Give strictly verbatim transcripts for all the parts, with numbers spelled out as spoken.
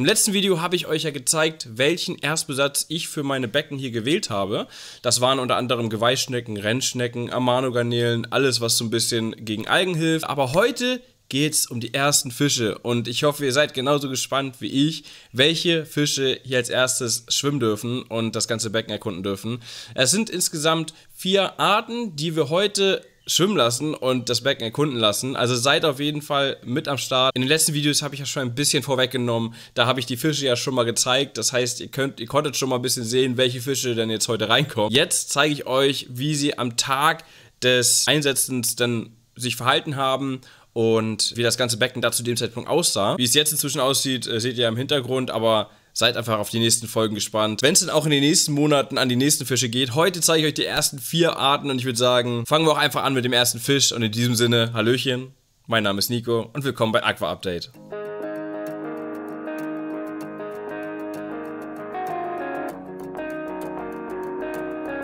Im letzten Video habe ich euch ja gezeigt, welchen Erstbesatz ich für meine Becken hier gewählt habe. Das waren unter anderem Geweihschnecken, Rennschnecken, Amano-Garnelen, alles was so ein bisschen gegen Algen hilft. Aber heute geht es um die ersten Fische und ich hoffe, ihr seid genauso gespannt wie ich, welche Fische hier als erstes schwimmen dürfen und das ganze Becken erkunden dürfen. Es sind insgesamt vier Arten, die wir heute schwimmen lassen und das Becken erkunden lassen. Also seid auf jeden Fall mit am Start. In den letzten Videos habe ich ja schon ein bisschen vorweggenommen. Da habe ich die Fische ja schon mal gezeigt. Das heißt, ihr könnt, ihr konntet schon mal ein bisschen sehen, welche Fische denn jetzt heute reinkommen. Jetzt zeige ich euch, wie sie am Tag des Einsetzens dann sich verhalten haben und wie das ganze Becken da zu dem Zeitpunkt aussah. Wie es jetzt inzwischen aussieht, seht ihr im Hintergrund, aber seid einfach auf die nächsten Folgen gespannt, wenn es dann auch in den nächsten Monaten an die nächsten Fische geht. Heute zeige ich euch die ersten vier Arten und ich würde sagen, fangen wir auch einfach an mit dem ersten Fisch. Und in diesem Sinne, Hallöchen, mein Name ist Nico und willkommen bei AquaUpdate.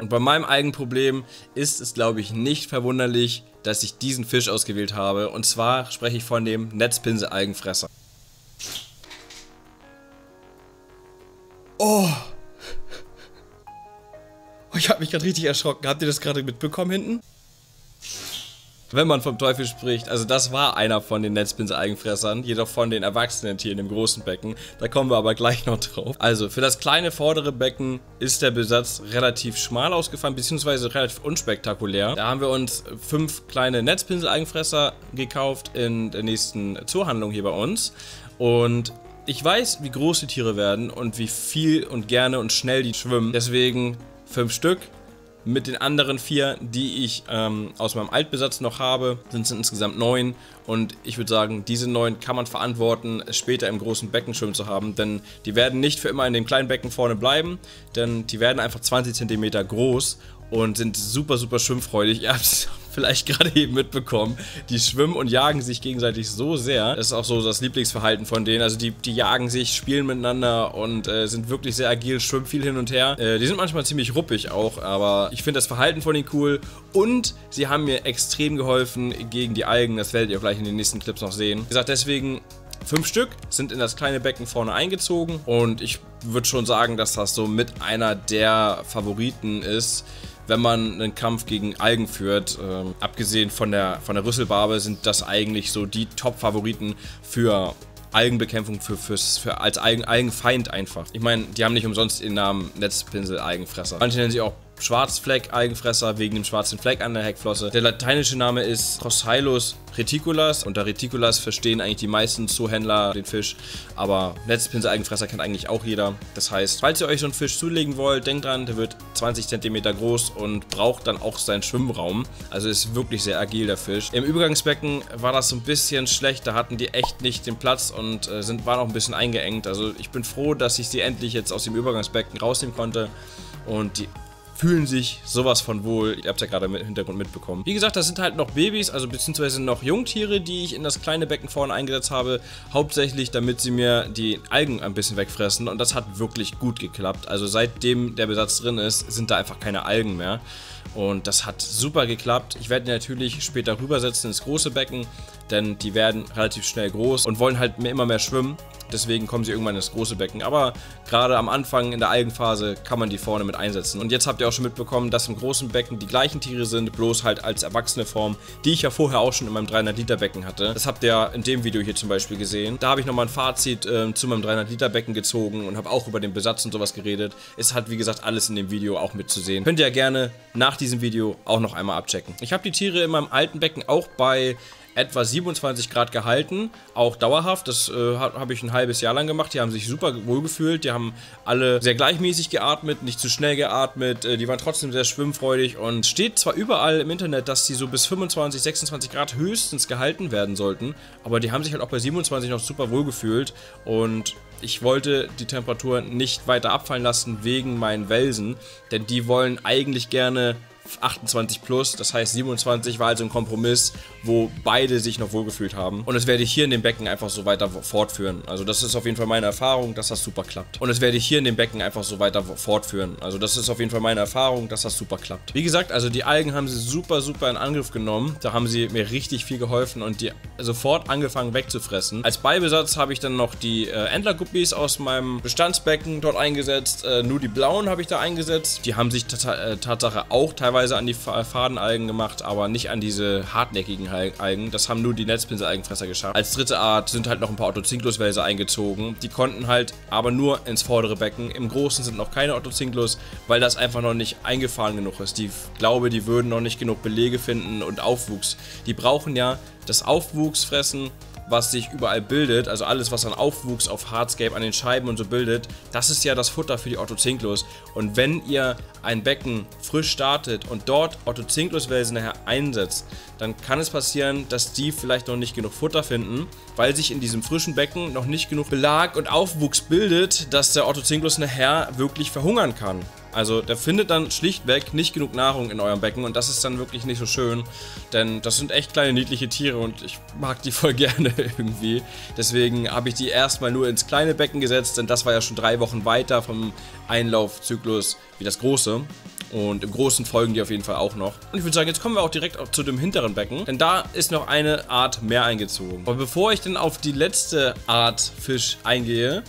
Und bei meinem Algenproblem ist es, glaube ich, nicht verwunderlich, dass ich diesen Fisch ausgewählt habe. Und zwar spreche ich von dem Netzpinsel-Algenfresser. Oh, ich habe mich gerade richtig erschrocken. Habt ihr das gerade mitbekommen hinten? Wenn man vom Teufel spricht, also das war einer von den Netzpinsel-Algenfressern, jedoch von den erwachsenen Tieren im großen Becken. Da kommen wir aber gleich noch drauf. Also für das kleine vordere Becken ist der Besatz relativ schmal ausgefallen, beziehungsweise relativ unspektakulär. Da haben wir uns fünf kleine Netzpinsel-Algenfresser gekauft in der nächsten Zoohandlung hier bei uns. Und ich weiß, wie groß die Tiere werden und wie viel und gerne und schnell die schwimmen. Deswegen fünf Stück. Mit den anderen vier, die ich ähm, aus meinem Altbesatz noch habe, sind es insgesamt neun. Und ich würde sagen, diese neun kann man verantworten, später im großen Becken schwimmen zu haben. Denn die werden nicht für immer in dem kleinen Becken vorne bleiben. Denn die werden einfach zwanzig Zentimeter groß und sind super, super schwimmfreudig. Ihr habt es vielleicht gerade eben mitbekommen. Die schwimmen und jagen sich gegenseitig so sehr. Das ist auch so das Lieblingsverhalten von denen. Also die, die jagen sich, spielen miteinander und äh, sind wirklich sehr agil, schwimmen viel hin und her. Äh, die sind manchmal ziemlich ruppig auch, aber ich finde das Verhalten von denen cool. Und sie haben mir extrem geholfen gegen die Algen. Das werdet ihr auch gleich in den nächsten Clips noch sehen. Wie gesagt, deswegen fünf Stück sind in das kleine Becken vorne eingezogen. Und ich würde schon sagen, dass das so mit einer der Favoriten ist, wenn man einen Kampf gegen Algen führt. Ähm, abgesehen von der, von der Rüsselbarbe sind das eigentlich so die Top-Favoriten für Algenbekämpfung, für, fürs, für als Algen, Algenfeind einfach. Ich meine, die haben nicht umsonst den Namen Netzpinsel-Algenfresser. Manche nennen sie auch Schwarzfleck-Algenfresser wegen dem schwarzen Fleck an der Heckflosse. Der lateinische Name ist Rosylus reticulus. Unter Reticulus verstehen eigentlich die meisten Zoohändler den Fisch, aber Netzpinsel-Algenfresser kennt eigentlich auch jeder. Das heißt, falls ihr euch so einen Fisch zulegen wollt, denkt dran, der wird zwanzig Zentimeter groß und braucht dann auch seinen Schwimmraum. Also ist wirklich sehr agil der Fisch. Im Übergangsbecken war das so ein bisschen schlecht, da hatten die echt nicht den Platz und sind, waren auch ein bisschen eingeengt. Also ich bin froh, dass ich sie endlich jetzt aus dem Übergangsbecken rausnehmen konnte und die fühlen sich sowas von wohl. Ihr habt es ja gerade im Hintergrund mitbekommen. Wie gesagt, das sind halt noch Babys, also beziehungsweise noch Jungtiere, die ich in das kleine Becken vorne eingesetzt habe. Hauptsächlich, damit sie mir die Algen ein bisschen wegfressen. Und das hat wirklich gut geklappt. Also seitdem der Besatz drin ist, sind da einfach keine Algen mehr. Und das hat super geklappt. Ich werde die natürlich später rübersetzen ins große Becken, denn die werden relativ schnell groß und wollen halt immer mehr schwimmen. Deswegen kommen sie irgendwann ins große Becken. Aber gerade am Anfang in der Algenphase kann man die vorne mit einsetzen. Und jetzt habt ihr auch schon mitbekommen, dass im großen Becken die gleichen Tiere sind, bloß halt als erwachsene Form, die ich ja vorher auch schon in meinem dreihundert Liter Becken hatte. Das habt ihr in dem Video hier zum Beispiel gesehen. Da habe ich nochmal ein Fazit äh, zu meinem dreihundert Liter Becken gezogen und habe auch über den Besatz und sowas geredet. Es hat wie gesagt alles in dem Video auch mitzusehen. Könnt ihr ja gerne nach diesem Video auch noch einmal abchecken. Ich habe die Tiere in meinem alten Becken auch bei etwa siebenundzwanzig Grad gehalten, auch dauerhaft. Das äh, habe ich ein halbes Jahr lang gemacht. Die haben sich super wohl gefühlt. Die haben alle sehr gleichmäßig geatmet, nicht zu schnell geatmet. Äh, die waren trotzdem sehr schwimmfreudig und steht zwar überall im Internet, dass die so bis fünfundzwanzig, sechsundzwanzig Grad höchstens gehalten werden sollten, aber die haben sich halt auch bei siebenundzwanzig noch super wohl gefühlt und ich wollte die Temperatur nicht weiter abfallen lassen wegen meinen Welsen, denn die wollen eigentlich gerne achtundzwanzig plus, das heißt siebenundzwanzig war also ein Kompromiss, wo beide sich noch wohlgefühlt haben. Und das werde ich hier in dem Becken einfach so weiter fortführen. Also das ist auf jeden Fall meine Erfahrung, dass das super klappt. Und das werde ich hier in dem Becken einfach so weiter fortführen. Also das ist auf jeden Fall meine Erfahrung, dass das super klappt. Wie gesagt, also die Algen haben sie super, super in Angriff genommen. Da haben sie mir richtig viel geholfen und die sofort angefangen wegzufressen. Als Beibesatz habe ich dann noch die äh, Endlerguppies Endlerguppies aus meinem Bestandsbecken dort eingesetzt. Äh, nur die blauen habe ich da eingesetzt. Die haben sich Tatsache auch teilweise an die Fadenalgen gemacht, aber nicht an diese hartnäckigen Algen. Das haben nur die Netzpinsel-Algenfresser geschafft. Als dritte Art sind halt noch ein paar Otocinclus-Wälse eingezogen. Die konnten halt aber nur ins vordere Becken. Im Großen sind noch keine Otocinclus, weil das einfach noch nicht eingefahren genug ist. Die glaube, die würden noch nicht genug Belege finden und Aufwuchs. Die brauchen ja das Aufwuchsfressen, was sich überall bildet, also alles, was an Aufwuchs auf Hardscape, an den Scheiben und so bildet, das ist ja das Futter für die Otocinclus. Und wenn ihr ein Becken frisch startet und dort Otocinclus-Wälse nachher einsetzt, dann kann es passieren, dass die vielleicht noch nicht genug Futter finden, weil sich in diesem frischen Becken noch nicht genug Belag und Aufwuchs bildet, dass der Otocinclus nachher wirklich verhungern kann. Also der findet dann schlichtweg nicht genug Nahrung in eurem Becken und das ist dann wirklich nicht so schön, denn das sind echt kleine niedliche Tiere und ich mag die voll gerne irgendwie. Deswegen habe ich die erstmal nur ins kleine Becken gesetzt, denn das war ja schon drei Wochen weiter vom Einlaufzyklus wie das große. Und im Großen folgen die auf jeden Fall auch noch. Und ich würde sagen, jetzt kommen wir auch direkt auch zu dem hinteren Becken, denn da ist noch eine Art mehr eingezogen. Aber bevor ich dann auf die letzte Art Fisch eingehe,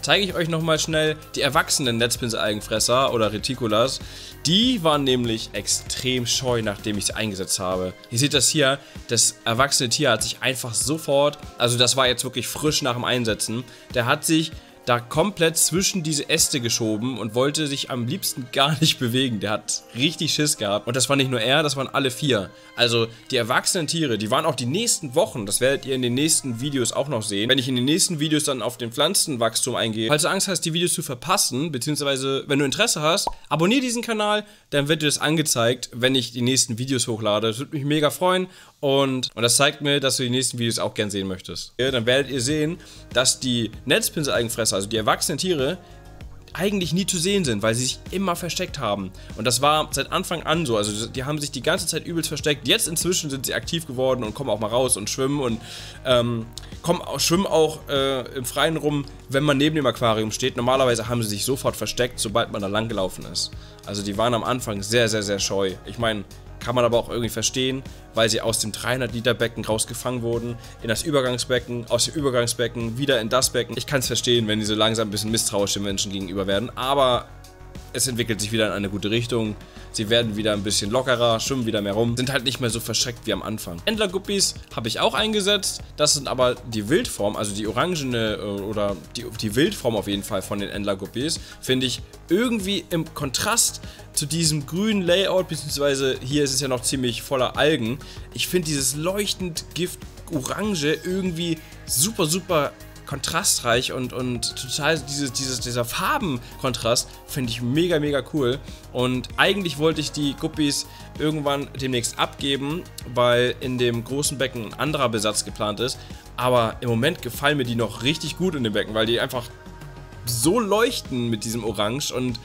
zeige ich euch nochmal schnell die erwachsenen Netzpinsel-Algenfresser oder Reticulas. Die waren nämlich extrem scheu, nachdem ich sie eingesetzt habe. Ihr seht das hier, das erwachsene Tier hat sich einfach sofort, also das war jetzt wirklich frisch nach dem Einsetzen, der hat sich da komplett zwischen diese Äste geschoben und wollte sich am liebsten gar nicht bewegen. Der hat richtig Schiss gehabt. Und das war nicht nur er, das waren alle vier. Also die erwachsenen Tiere, die waren auch die nächsten Wochen, das werdet ihr in den nächsten Videos auch noch sehen, wenn ich in den nächsten Videos dann auf den Pflanzenwachstum eingehe. Falls du Angst hast, die Videos zu verpassen, beziehungsweise wenn du Interesse hast, abonniere diesen Kanal, dann wird dir das angezeigt, wenn ich die nächsten Videos hochlade. Das würde mich mega freuen und, und das zeigt mir, dass du die nächsten Videos auch gern sehen möchtest. Ja, dann werdet ihr sehen, dass die Netzpinsel-Algenfresser, also die erwachsenen Tiere, eigentlich nie zu sehen sind, weil sie sich immer versteckt haben. Und das war seit Anfang an so. Also die haben sich die ganze Zeit übelst versteckt. Jetzt inzwischen sind sie aktiv geworden und kommen auch mal raus und schwimmen und ähm, kommen auch, schwimmen auch äh, im Freien rum, wenn man neben dem Aquarium steht. Normalerweise haben sie sich sofort versteckt, sobald man da lang gelaufen ist. Also die waren am Anfang sehr, sehr, sehr scheu. Ich meine, kann man aber auch irgendwie verstehen, weil sie aus dem dreihundert Liter Becken rausgefangen wurden, in das Übergangsbecken, aus dem Übergangsbecken, wieder in das Becken. Ich kann es verstehen, wenn die so langsam ein bisschen misstrauisch den Menschen gegenüber werden, aber es entwickelt sich wieder in eine gute Richtung. Sie werden wieder ein bisschen lockerer, schwimmen wieder mehr rum, sind halt nicht mehr so verschreckt wie am Anfang. Endlerguppies habe ich auch eingesetzt. Das sind aber die Wildform, also die orangene oder die, die Wildform auf jeden Fall von den Endlerguppies, finde ich irgendwie im Kontrast zu diesem grünen Layout, beziehungsweise hier ist es ja noch ziemlich voller Algen. Ich finde dieses leuchtend Gift-Orange irgendwie super, super kontrastreich und, und total dieses, dieses, dieser Farbenkontrast finde ich mega, mega cool. Und eigentlich wollte ich die Guppies irgendwann demnächst abgeben, weil in dem großen Becken ein anderer Besatz geplant ist. Aber im Moment gefallen mir die noch richtig gut in dem Becken, weil die einfach so leuchten mit diesem Orange und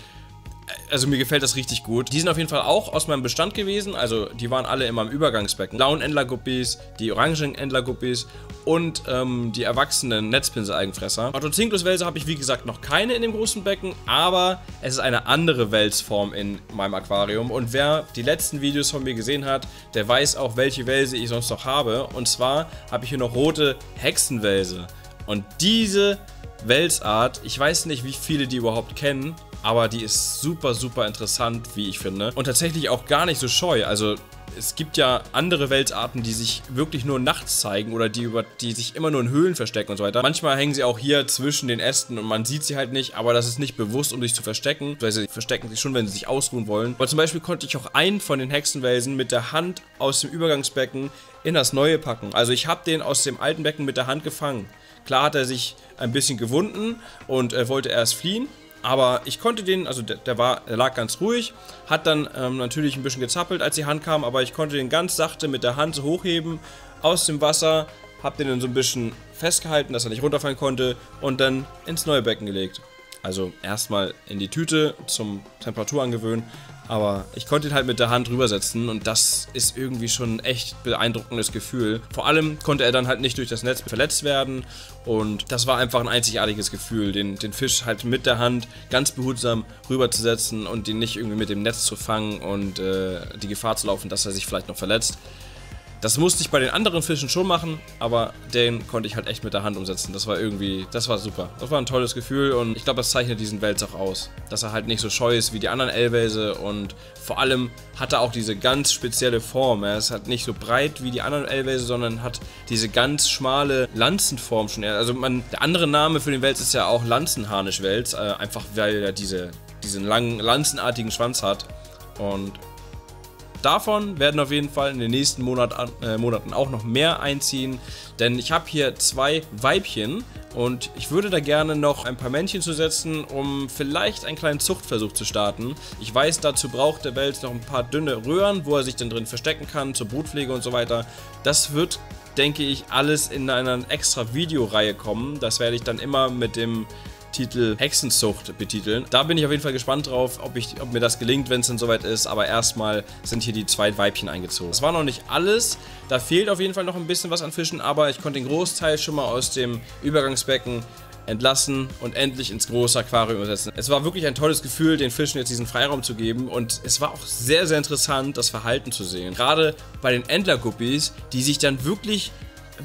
also mir gefällt das richtig gut. Die sind auf jeden Fall auch aus meinem Bestand gewesen, also die waren alle immer im Übergangsbecken. Blauen Endlerguppies, die orangen Endlerguppies und ähm, die erwachsenen Netzpinsel-Algenfresser. Otocinclus-Wälse habe ich wie gesagt noch keine in dem großen Becken, aber es ist eine andere Welsform in meinem Aquarium und wer die letzten Videos von mir gesehen hat, der weiß auch, welche Wälse ich sonst noch habe. Und zwar habe ich hier noch rote Hexenwälse und diese Welsart, ich weiß nicht, wie viele die überhaupt kennen, aber die ist super, super interessant, wie ich finde. Und tatsächlich auch gar nicht so scheu. Also es gibt ja andere Welsarten, die sich wirklich nur nachts zeigen oder die, über, die sich immer nur in Höhlen verstecken und so weiter. Manchmal hängen sie auch hier zwischen den Ästen und man sieht sie halt nicht, aber das ist nicht bewusst, um sich zu verstecken. Weil sie verstecken sich schon, wenn sie sich ausruhen wollen. Aber zum Beispiel konnte ich auch einen von den Hexenwelsen mit der Hand aus dem Übergangsbecken in das neue packen. Also ich habe den aus dem alten Becken mit der Hand gefangen. Klar hat er sich ein bisschen gewunden und äh, wollte erst fliehen. Aber ich konnte den, also der, der, war, der lag ganz ruhig, hat dann ähm, natürlich ein bisschen gezappelt, als die Hand kam, aber ich konnte den ganz sachte mit der Hand so hochheben aus dem Wasser, hab den dann so ein bisschen festgehalten, dass er nicht runterfallen konnte und dann ins neue Becken gelegt. Also erstmal in die Tüte zum Temperatur angewöhnen, aber ich konnte ihn halt mit der Hand rübersetzen und das ist irgendwie schon ein echt beeindruckendes Gefühl. Vor allem konnte er dann halt nicht durch das Netz verletzt werden und das war einfach ein einzigartiges Gefühl, den, den Fisch halt mit der Hand ganz behutsam rüberzusetzen und ihn nicht irgendwie mit dem Netz zu fangen und äh, die Gefahr zu laufen, dass er sich vielleicht noch verletzt. Das musste ich bei den anderen Fischen schon machen, aber den konnte ich halt echt mit der Hand umsetzen. Das war irgendwie, das war super. Das war ein tolles Gefühl und ich glaube, das zeichnet diesen Wels auch aus. Dass er halt nicht so scheu ist wie die anderen Elwelse und vor allem hat er auch diese ganz spezielle Form. Er ist halt nicht so breit wie die anderen Elwelse, sondern hat diese ganz schmale Lanzenform schon. Also man, der andere Name für den Wels ist ja auch Lanzenharnischwels, äh, einfach weil er diese, diesen langen, lanzenartigen Schwanz hat und davon werden auf jeden Fall in den nächsten Monat, äh, Monaten auch noch mehr einziehen, denn ich habe hier zwei Weibchen und ich würde da gerne noch ein paar Männchen zusetzen, um vielleicht einen kleinen Zuchtversuch zu starten. Ich weiß, dazu braucht der Wels noch ein paar dünne Röhren, wo er sich dann drin verstecken kann, zur Brutpflege und so weiter. Das wird, denke ich, alles in einer extra Videoreihe kommen. Das werde ich dann immer mit dem Titel Hexenzucht betiteln. Da bin ich auf jeden Fall gespannt drauf, ob, ich, ob mir das gelingt, wenn es dann soweit ist, aber erstmal sind hier die zwei Weibchen eingezogen. Das war noch nicht alles, da fehlt auf jeden Fall noch ein bisschen was an Fischen, aber ich konnte den Großteil schon mal aus dem Übergangsbecken entlassen und endlich ins große Aquarium übersetzen. Es war wirklich ein tolles Gefühl, den Fischen jetzt diesen Freiraum zu geben und es war auch sehr, sehr interessant, das Verhalten zu sehen. Gerade bei den Endlerguppies, die sich dann wirklich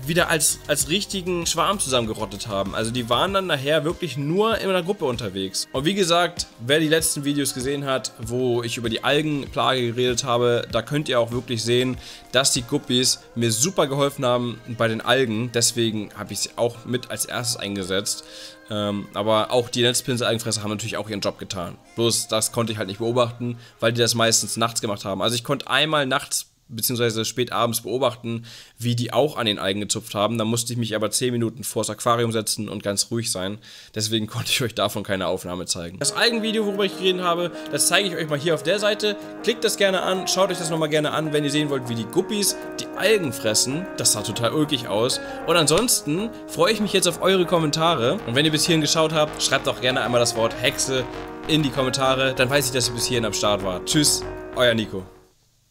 wieder als, als richtigen Schwarm zusammengerottet haben. Also die waren dann nachher wirklich nur in einer Gruppe unterwegs. Und wie gesagt, wer die letzten Videos gesehen hat, wo ich über die Algenplage geredet habe, da könnt ihr auch wirklich sehen, dass die Guppies mir super geholfen haben bei den Algen. Deswegen habe ich sie auch mit als erstes eingesetzt. Ähm, aber auch die Netzpinsel-Algenfresser haben natürlich auch ihren Job getan. Bloß das konnte ich halt nicht beobachten, weil die das meistens nachts gemacht haben. Also ich konnte einmal nachts beziehungsweise spät abends beobachten, wie die auch an den Algen gezupft haben. Da musste ich mich aber zehn Minuten vors Aquarium setzen und ganz ruhig sein. Deswegen konnte ich euch davon keine Aufnahme zeigen. Das Algenvideo, worüber ich geredet habe, das zeige ich euch mal hier auf der Seite. Klickt das gerne an, schaut euch das nochmal gerne an, wenn ihr sehen wollt, wie die Guppies die Algen fressen. Das sah total ulkig aus. Und ansonsten freue ich mich jetzt auf eure Kommentare. Und wenn ihr bis hierhin geschaut habt, schreibt doch gerne einmal das Wort Hexe in die Kommentare. Dann weiß ich, dass ihr bis hierhin am Start wart. Tschüss, euer Nico.